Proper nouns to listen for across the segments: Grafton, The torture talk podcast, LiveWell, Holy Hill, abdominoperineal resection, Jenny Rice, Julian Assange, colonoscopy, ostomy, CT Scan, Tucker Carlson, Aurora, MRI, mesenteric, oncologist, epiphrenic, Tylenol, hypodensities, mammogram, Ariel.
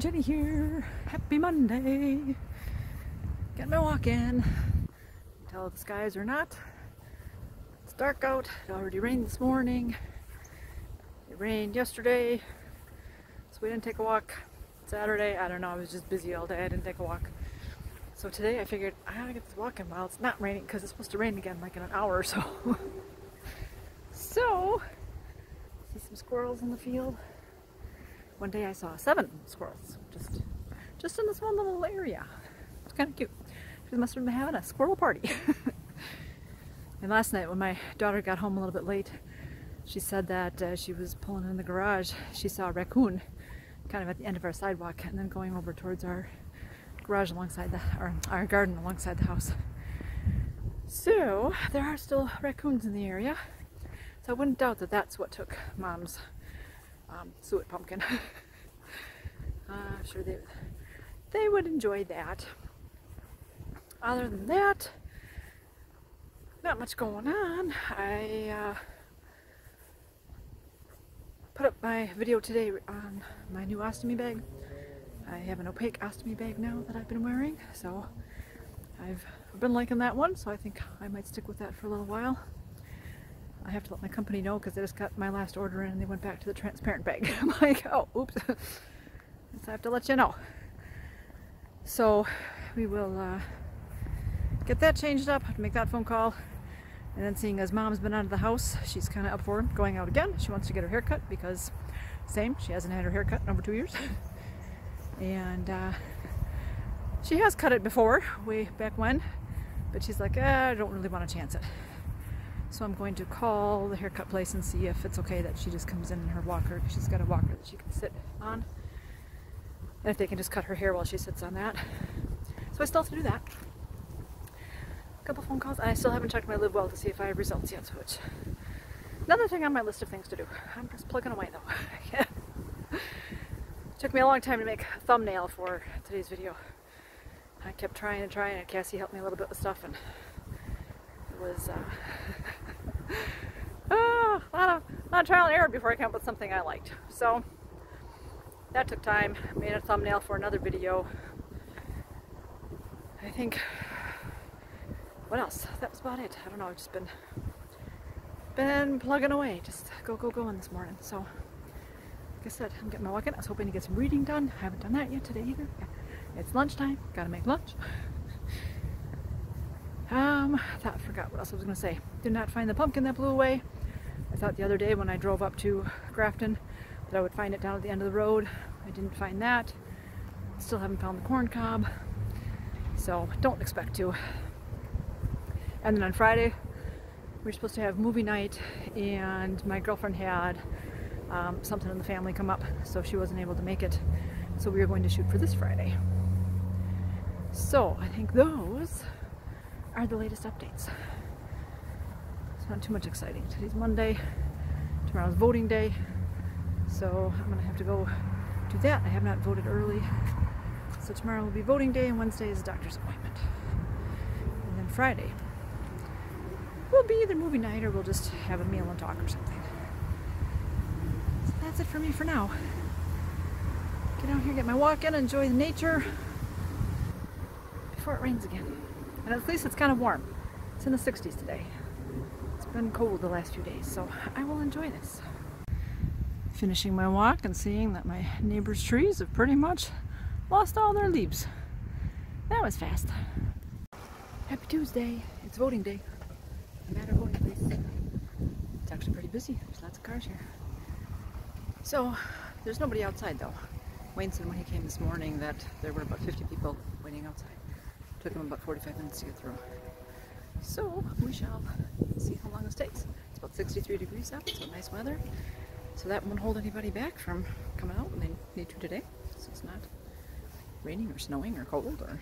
Jenny here. Happy Monday. Getting my walk in. Can't tell if the skies are not. It's dark out. It already rained this morning. It rained yesterday, so we didn't take a walk. Saturday, I don't know, I was just busy all day. I didn't take a walk. So today I figured I gotta get this walk in while it's not raining, because it's supposed to rain again like in an hour or so. So, see some squirrels in the field. One day I saw 7 squirrels, just in this one little area. It's kind of cute. She must have been having a squirrel party. And last night when my daughter got home a little bit late, she said that she was pulling in the garage. She saw a raccoon kind of at the end of our sidewalk and then going over towards our garage alongside our garden alongside the house. So there are still raccoons in the area. So I wouldn't doubt that that's what took Mom's suet pumpkin. I'm sure they would enjoy that. Other than that, not much going on. I put up my video today on my new ostomy bag. I have an opaque ostomy bag now that I've been wearing, so I've been liking that one, so I think I might stick with that for a little while. I have to let my company know because I just got my last order in and they went back to the transparent bag. I'm like, oh, oops. So I have to let you know. So we will get that changed up, make that phone call. And then seeing as Mom's been out of the house, she's kind of up for going out again. She wants to get her hair cut because, same, she hasn't had her hair cut in over 2 years. And she has cut it before, way back when. But she's like, I don't really want to chance it. So I'm going to call the haircut place and see if it's okay that she just comes in her walker. She's got a walker that she can sit on. And if they can just cut her hair while she sits on that. So I still have to do that. A couple phone calls. I still haven't checked my LiveWell to see if I have results yet. Which, another thing on my list of things to do. I'm just plugging away though. Took me a long time to make a thumbnail for today's video. I kept trying and trying, and Cassie helped me a little bit with stuff, and it was a lot of trial and error before I came up with something I liked. So that took time. Made a thumbnail for another video. I think. What else? That was about it. I don't know. I've just been plugging away. Just going this morning. So like I said, I'm getting my walk in. I was hoping to get some reading done. I haven't done that yet today either. It's lunchtime. Gotta make lunch. I forgot what else I was going to say. Did not find the pumpkin that blew away. I thought the other day when I drove up to Grafton that I would find it down at the end of the road. I didn't find that. Still haven't found the corn cob. So don't expect to. And then on Friday, we were supposed to have movie night, and my girlfriend had something in the family come up, so she wasn't able to make it. So we were going to shoot for this Friday. So I think those are the latest updates. It's not too much exciting. Today's Monday. Tomorrow's voting day. So I'm gonna have to go do that. I have not voted early. So tomorrow will be voting day and Wednesday is a doctor's appointment. And then Friday will be either movie night or we'll just have a meal and talk or something. So that's it for me for now. Get out here, get my walk in, enjoy the nature before it rains again. And at least it's kind of warm. It's in the 60s today. It's been cold the last few days, so I will enjoy this. Finishing my walk and seeing that my neighbor's trees have pretty much lost all their leaves. That was fast. Happy Tuesday. It's voting day. I'm at our voting place. It's actually pretty busy. There's lots of cars here. So there's nobody outside though. Wayne said when he came this morning that there were about 50 people waiting outside. Took him about 45 minutes to get through. So we shall see how long this takes. It's about 63 degrees out, so nice weather. So that won't hold anybody back from coming out when they need to today. So it's not raining or snowing or cold or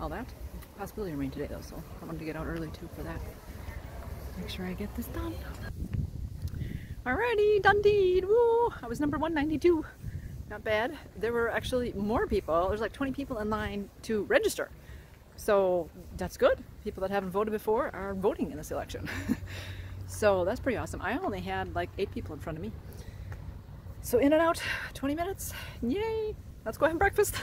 all that. Possibility of rain today though, so I wanted to get out early too for that. Make sure I get this done. Alrighty, done deed, woo! I was number 192. Not bad. There were actually more people. There's like 20 people in line to register. So that's good. People that haven't voted before are voting in this election. So that's pretty awesome. I only had like 8 people in front of me. So in and out, 20 minutes. Yay! let's go have breakfast.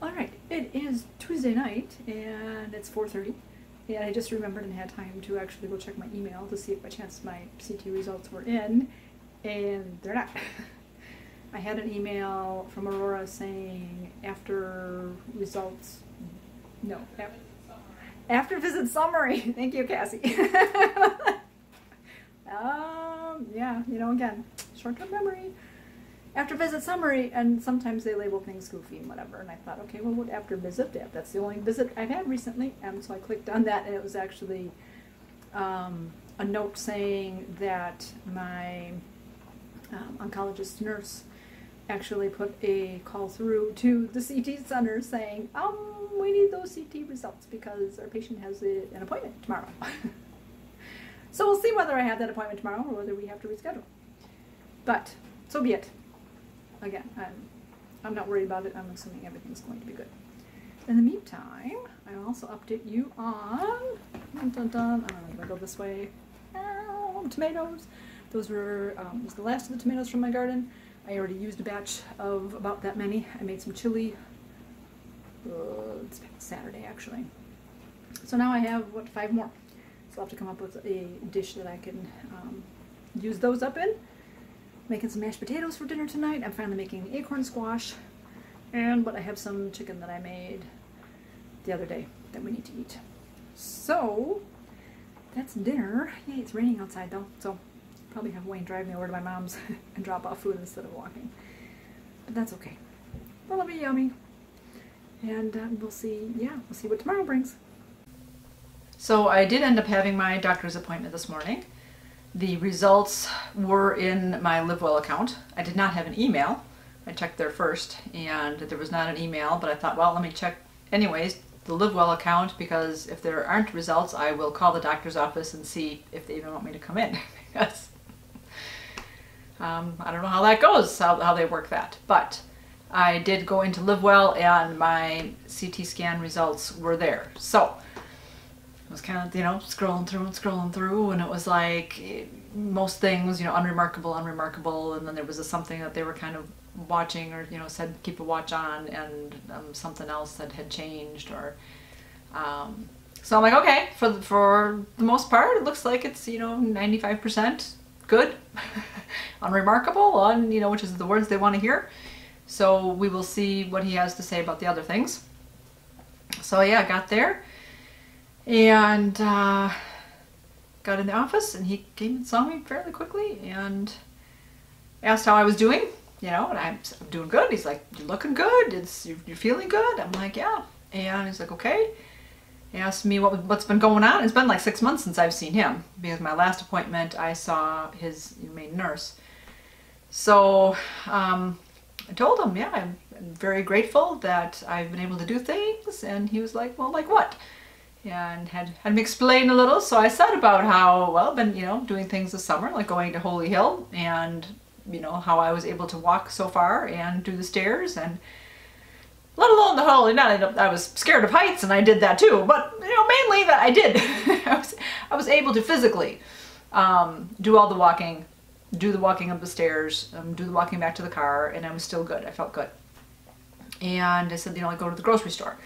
Alright, it is Tuesday night and it's 4:30. And I just remembered and had time to actually go check my email to see if by chance my CT results were in, and they're not. I had an email from Aurora saying after results, no, after visit summary. Thank you, Cassie. Yeah, you know, again, short-term memory. After visit summary, and sometimes they label things goofy and whatever, and I thought, okay, well, what after visit did? That's the only visit I've had recently, and so I clicked on that, and it was actually a note saying that my oncologist nurse actually put a call through to the CT center saying, we need those CT results because our patient has an appointment tomorrow. So we'll see whether I have that appointment tomorrow or whether we have to reschedule. But, so be it. Again, I'm not worried about it. I'm assuming everything's going to be good. In the meantime, I'll also update you on... Dun, dun, dun, I'm going to go this way. Oh, tomatoes. Those were was the last of the tomatoes from my garden. I already used a batch of about that many. I made some chili. It's Saturday, actually. So now I have, what, 5 more. So I'll have to come up with a dish that I can use those up in. Making some mashed potatoes for dinner tonight. I'm finally making acorn squash. But I have some chicken that I made the other day that we need to eat. So that's dinner. Yay, it's raining outside though. So I'll probably have Wayne drive me over to my mom's and drop off food instead of walking. But that's okay. That'll be yummy. And we'll see what tomorrow brings. So I did end up having my doctor's appointment this morning. The results were in my LiveWell account. I did not have an email. I checked there first and there was not an email, but I thought, well, let me check anyways the LiveWell account, because if there aren't results, I will call the doctor's office and see if they even want me to come in. Because I don't know how that goes, how they work that. But I did go into LiveWell and my CT scan results were there. So was kind of, you know, scrolling through, and it was like most things, you know, unremarkable, and then there was something that they were kind of watching, or, you know, said keep a watch on, and something else that had changed, or so I'm like, okay, for the most part it looks like it's, you know, 95% good, unremarkable, on, you know, which is the words they want to hear. So we will see what he has to say about the other things. So yeah, I got there and got in the office, and he came and saw me fairly quickly and asked how I was doing, you know, and I'm doing good. He's like, you're looking good, you're feeling good. I'm like, yeah. And he's like, okay. He asked me what's been going on. It's been like 6 months since I've seen him, because my last appointment I saw his main nurse. So I told him, yeah, I'm very grateful that I've been able to do things. And he was like, well, like what? And had him explain a little. So I said about how, well, been, you know, doing things this summer, like going to Holy Hill, and, you know, how I was able to walk so far and do the stairs, and let alone the whole, I was scared of heights and I did that too, but, you know, mainly that I did. I was able to physically do all the walking, do the walking up the stairs, do the walking back to the car, and I was still good. I felt good. And I said, you know, I go to the grocery store.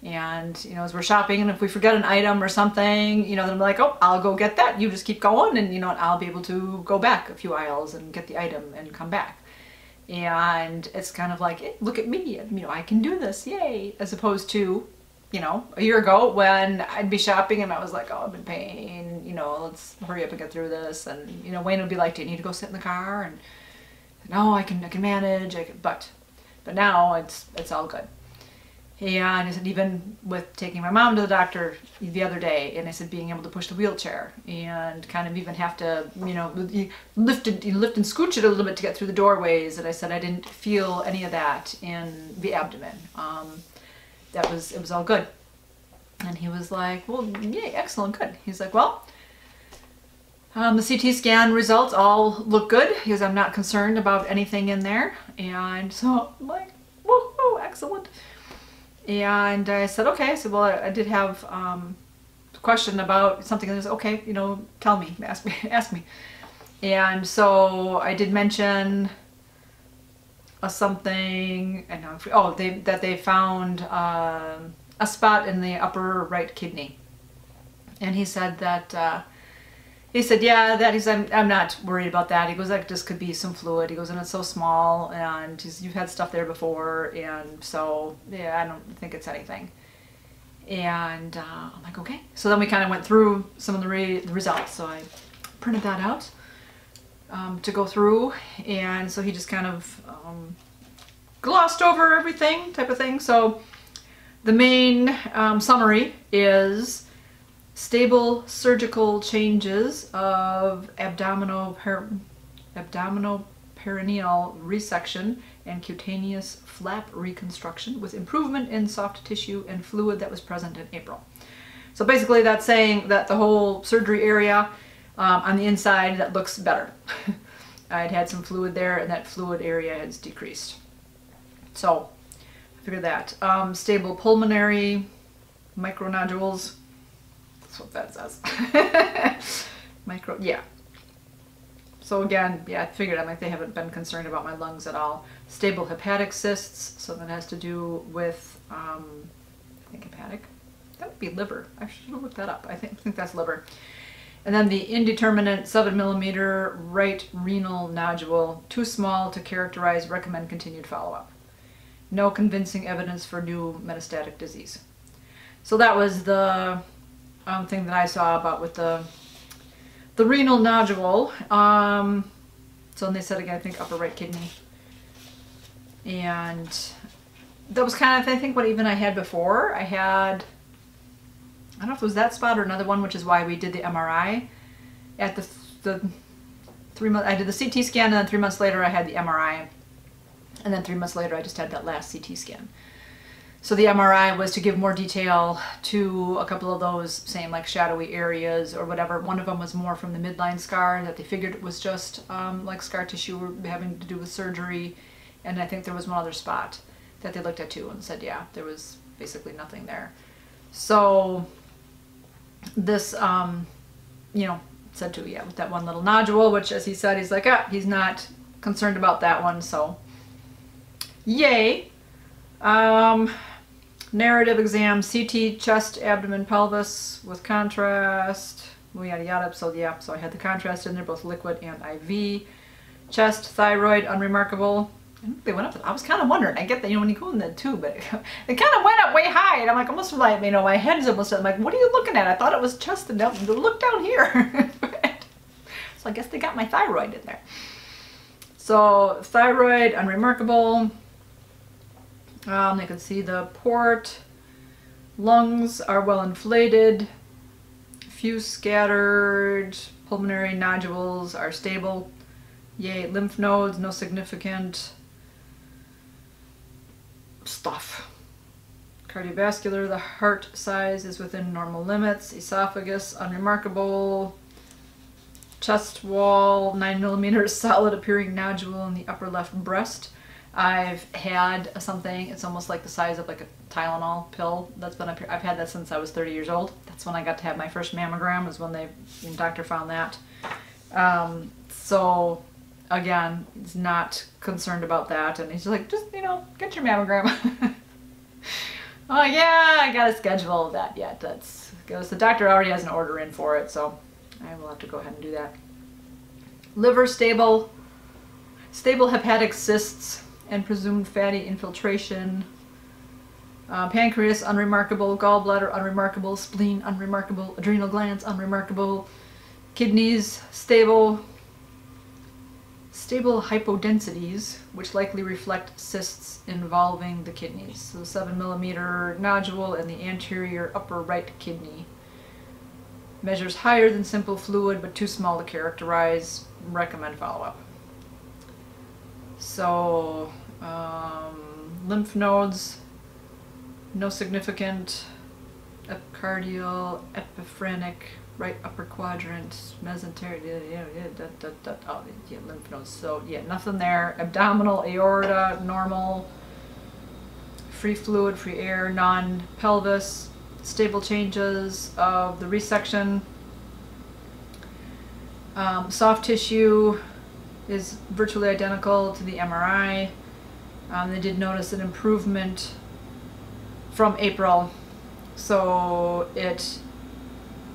And, you know, as we're shopping, and if we forget an item or something, you know, then I'm like, oh, I'll go get that. You just keep going, and, you know, and I'll be able to go back a few aisles and get the item and come back. And it's kind of like, hey, look at me, you know, I can do this, yay. As opposed to, you know, a year ago when I'd be shopping and I was like, oh, I'm in pain, you know, let's hurry up and get through this. And, you know, Wayne would be like, do you need to go sit in the car? And no, I can manage. But now it's all good. And I said, even with taking my mom to the doctor the other day, and I said, being able to push the wheelchair and kind of even have to, you know, lift and scooch it a little bit to get through the doorways. And I said, I didn't feel any of that in the abdomen. It was all good. And he was like, well, yay, excellent, good. He's like, well, the CT scan results all look good, because I'm not concerned about anything in there. And so I'm like, woohoo, excellent. And I said, okay. I said, well, I did have a question about something. And I said, okay, you know, tell me, ask me. And so I did mention or something. And now, oh, they found a spot in the upper right kidney, and he said that he said, yeah, that he's, I'm not worried about that. He goes, that just could be some fluid. He goes, and it's so small, and he's, you've had stuff there before, and so yeah, I don't think it's anything. And I'm like, okay. So then we kind of went through some of the results. So I printed that out to go through, and so he just kind of glossed over everything, type of thing. So the main summary is stable surgical changes of abdominoperineal resection and cutaneous flap reconstruction with improvement in soft tissue and fluid that was present in April. So basically that's saying that the whole surgery area on the inside, that looks better. I'd had some fluid there, and that fluid area has decreased. So I figured that. Stable pulmonary micronodules. That's what that says. Micro, yeah. So again, yeah, I figured, I'm like, they haven't been concerned about my lungs at all. Stable hepatic cysts, so that has to do with, I think hepatic, that would be liver. I should have looked that up. I think that's liver. And then the indeterminate 7 millimeter right renal nodule, too small to characterize, recommend continued follow-up. No convincing evidence for new metastatic disease. So that was the thing that I saw about with the renal nodule. So and they said again, I think upper right kidney, and that was kind of, I think, what even I had before. I had, I don't know if it was that spot or another one, which is why we did the MRI at the 3 month. I did the CT scan, and then 3 months later I had the MRI, and then 3 months later I just had that last CT scan. So the MRI was to give more detail to a couple of those same like shadowy areas or whatever. One of them was more from the midline scar that they figured it was just like scar tissue having to do with surgery, and I think there was one other spot that they looked at too and said, yeah, there was basically nothing there. So this, you know, said to, yeah, with that one little nodule, which as he said, he's like, ah, he's not concerned about that one, so yay. Narrative exam, CT, chest, abdomen, pelvis with contrast, yada yada. So yeah, so I had the contrast in there, both liquid and IV. Chest, thyroid, unremarkable. They went up. I was kind of wondering. I get that, you know, when you go in the tube, but it kind of went up way high, and I'm like, almost like, you know, my head's almost. I'm like, what are you looking at? I thought it was chest, and look down here. So I guess they got my thyroid in there. So thyroid, unremarkable. They could see the port. Lungs are well inflated. Few scattered. Pulmonary nodules are stable. Yay. Lymph nodes, no significant stuff. Cardiovascular, the heart size is within normal limits. Esophagus, unremarkable. Chest wall, 9 millimeters, solid appearing nodule in the upper left breast. I've had something, it's almost like the size of like a Tylenol pill that's been up here. I've had that since I was 30 years old. That's when I got to have my first mammogram, was when the doctor found that. So again, he's not concerned about that, and he's like, just, you know, get your mammogram. Oh yeah, I gotta schedule that yet. That's because the doctor already has an order in for it, so I will have to go ahead and do that. Liver stable, stable hepatic cysts and presumed fatty infiltration. Pancreas unremarkable, gallbladder unremarkable, spleen unremarkable, adrenal glands unremarkable, kidneys stable, stable hypodensities, which likely reflect cysts involving the kidneys. So 7 millimeter nodule in the anterior upper right kidney. Measures higher than simple fluid, but too small to characterize. Recommend follow-up. So lymph nodes, no significant, epicardial, epiphrenic, right upper quadrant, mesenteric, oh, yeah, lymph nodes. So yeah, nothing there. Abdominal, aorta, normal, free fluid, free air, none. Pelvis, stable changes of the resection. Soft tissue is virtually identical to the MRI. They did notice an improvement from April. So it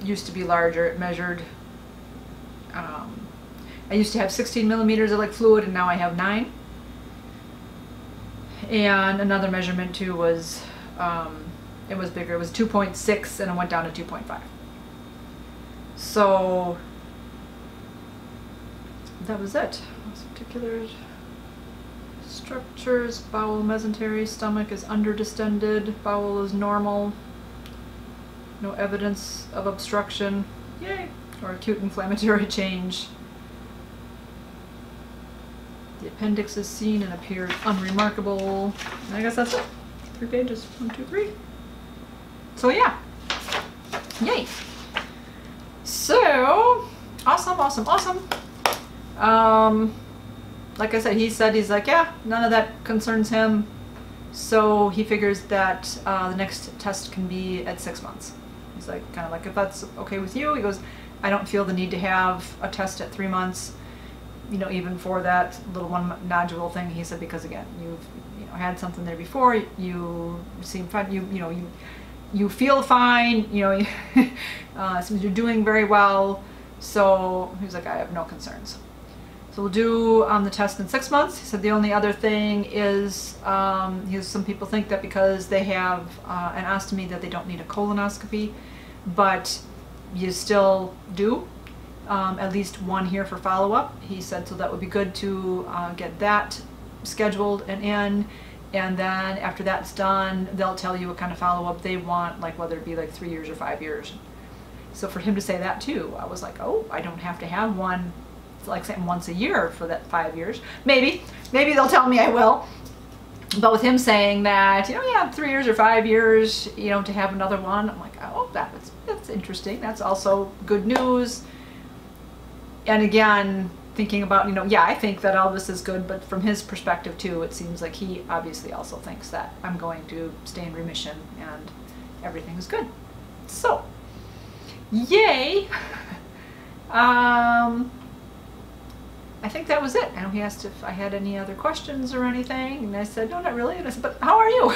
used to be larger. It measured, I used to have 16 millimeters of like fluid, and now I have 9. And another measurement too was, it was bigger. It was 2.6 and it went down to 2.5. So that was it. Those particular structures, bowel mesentery, stomach is under-distended, bowel is normal, no evidence of obstruction, yay, or acute inflammatory change. The appendix is seen and appears unremarkable. And I guess that's it. 3 pages. 1, 2, 3. So yeah. Yay. So awesome, awesome, awesome. Like I said, he said, he's like, yeah, none of that concerns him. So he figures that the next test can be at 6 months. He's like, kind of like, if that's okay with you. He goes, I don't feel the need to have a test at 3 months. You know, even for that little one nodule thing, he said, because again, you've, you know, had something there before. You seem fine. You feel fine. You know, seems you're doing very well. So he's like, I have no concerns. So we'll do the test in 6 months. He said the only other thing is, some people think that because they have an ostomy that they don't need a colonoscopy, but you still do, at least one here for follow-up. He said, so that would be good to get that scheduled and in, and then after that's done, they'll tell you what kind of follow-up they want, like whether it be like 3 years or 5 years. So for him to say that too, I was like, oh, I don't have to have one, like saying once a year for that 5 years. Maybe they'll tell me I will. But with him saying that, you know, yeah, 3 years or 5 years, you know, to have another one, I'm like, oh, that's interesting. That's also good news. And again, thinking about, you know, yeah, I think that all this is good, but from his perspective too, it seems like he obviously also thinks that I'm going to stay in remission and everything is good. So, yay. I think that was it. And he asked if I had any other questions or anything, and I said, no, not really. And I said, but how are you?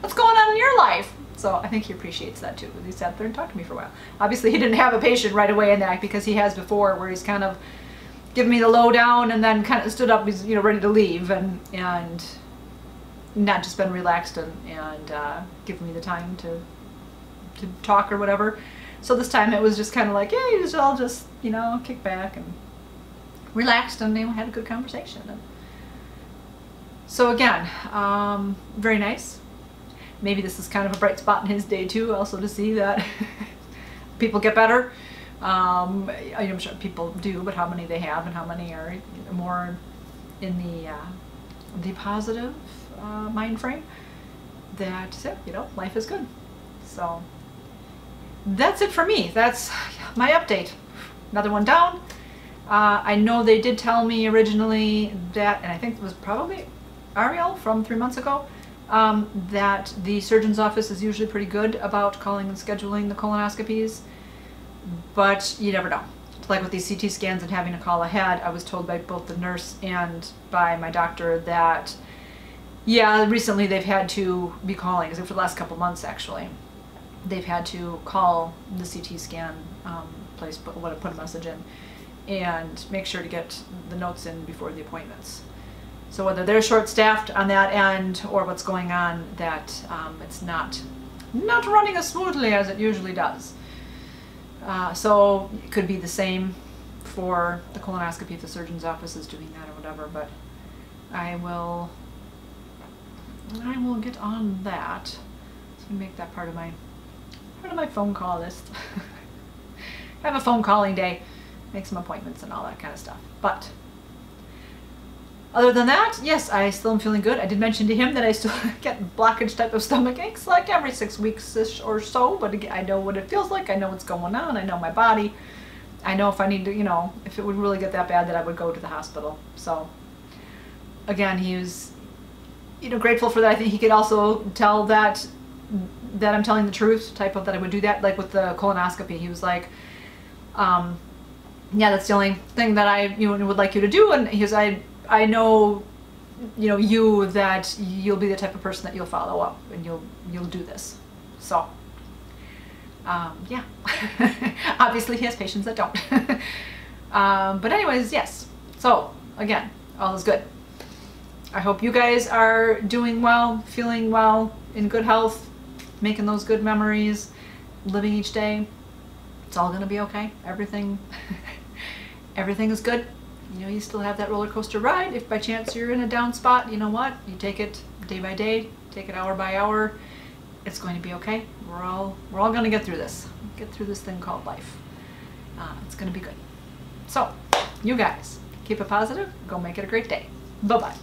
What's going on in your life? So I think he appreciates that too, because he sat there and talked to me for a while. Obviously, he didn't have a patient right away in that, because he has before, where he's kind of given me the lowdown and then kind of stood up, he's, you know, ready to leave, and not just been relaxed and given me the time to talk or whatever. So this time it was just kind of like, yeah, you just all just, you know, kick back and relaxed, and they had a good conversation. And so again, very nice. Maybe this is kind of a bright spot in his day too, also to see that people get better. I'm sure people do, but how many they have and how many are more in the positive mind frame, that you know, life is good. So that's it for me. That's my update. Another one down. I know they did tell me originally that, and I think it was probably Ariel from 3 months ago, that the surgeon's office is usually pretty good about calling and scheduling the colonoscopies, but you never know. Like with these CT scans and having to call ahead, I was told by both the nurse and by my doctor that, yeah, recently they've had to be calling, for the last couple months actually, they've had to call the CT scan place, put a message in, and make sure to get the notes in before the appointments. So whether they're short-staffed on that end or what's going on, that it's not running as smoothly as it usually does. So it could be the same for the colonoscopy if the surgeon's office is doing that or whatever, but I will get on that. So I'm gonna make that part of my phone call list. Have a phone calling day. Make some appointments and all that kind of stuff. But other than that, yes, I still am feeling good. I did mention to him that I still get blockage type of stomach aches like every 6 weeks-ish or so, but again, I know what it feels like. I know what's going on. I know my body. I know if I need to, you know, if it would really get that bad that I would go to the hospital. So again, he was, you know, grateful for that. I think he could also tell that I'm telling the truth, type of that I would do that. Like with the colonoscopy, he was like, yeah, that's the only thing that I would like you to do. And he was, I know you know, you, that you'll be the type of person that you'll follow up and you'll do this. So yeah, obviously he has patients that don't. But anyways, yes. So again, all is good. I hope you guys are doing well, feeling well, in good health, making those good memories, living each day. It's all gonna be okay. Everything, everything is good. You know, you still have that roller coaster ride. If by chance you're in a down spot, you know what? You take it day by day, take it hour by hour. It's going to be okay. We're all gonna get through this. Get through this thing called life. It's gonna be good. So, you guys, keep it positive. Go make it a great day. Bye-bye.